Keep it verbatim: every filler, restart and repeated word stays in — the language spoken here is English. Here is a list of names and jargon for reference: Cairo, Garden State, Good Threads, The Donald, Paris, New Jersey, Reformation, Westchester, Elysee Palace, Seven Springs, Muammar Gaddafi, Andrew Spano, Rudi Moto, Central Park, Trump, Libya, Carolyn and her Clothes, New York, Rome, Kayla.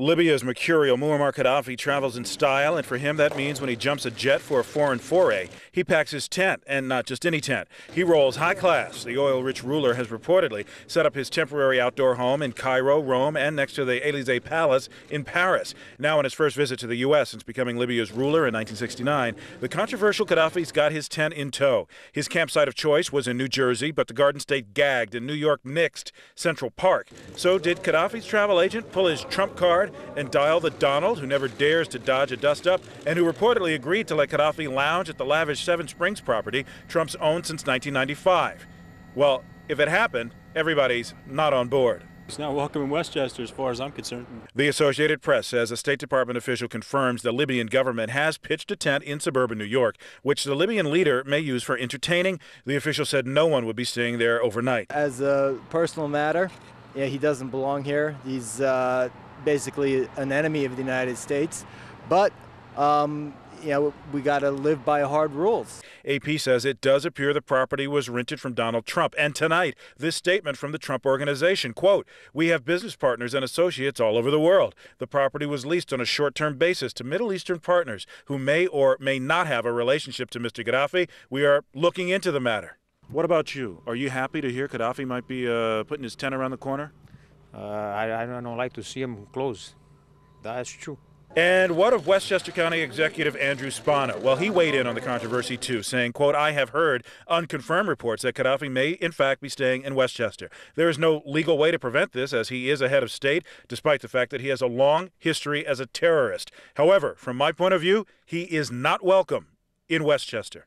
Libya's mercurial Muammar Gaddafi travels in style, and for him that means when he jumps a jet for a foreign foray, he packs his tent, and not just any tent. He rolls high class. The oil-rich ruler has reportedly set up his temporary outdoor home in Cairo, Rome, and next to the Elysee Palace in Paris. Now on his first visit to the U S since becoming Libya's ruler in nineteen sixty-nine, the controversial Gaddafi's got his tent in tow. His campsite of choice was in New Jersey, but the Garden State gagged and New York nixed Central Park. So did Gaddafi's travel agent pull his Trump card and dial the Donald, who never dares to dodge a dust-up and who reportedly agreed to let Gaddafi lounge at the lavish Seven Springs property Trump's owned since nineteen ninety-five? Well, if it happened, everybody's not on board. It's not welcome in Westchester as far as I'm concerned. The Associated Press says a State Department official confirms the Libyan government has pitched a tent in suburban New York, which the Libyan leader may use for entertaining. The official said no one would be staying there overnight. As a personal matter, yeah, he doesn't belong here. He's uh, basically an enemy of the United States, but um, you know, we got to live by hard rules. A P says it does appear the property was rented from Donald Trump. And tonight, this statement from the Trump organization, quote, "We have business partners and associates all over the world. The property was leased on a short-term basis to Middle Eastern partners who may or may not have a relationship to Mister Gaddafi. We are looking into the matter." What about you? Are you happy to hear Gaddafi might be uh, putting his tent around the corner? Uh, I, I don't like to see him close. That's true. And what of Westchester County Executive Andrew Spano? Well, he weighed in on the controversy, too, saying, quote, "I have heard unconfirmed reports that Gaddafi may, in fact, be staying in Westchester. There is no legal way to prevent this, as he is a head of state, despite the fact that he has a long history as a terrorist. However, from my point of view, he is not welcome in Westchester."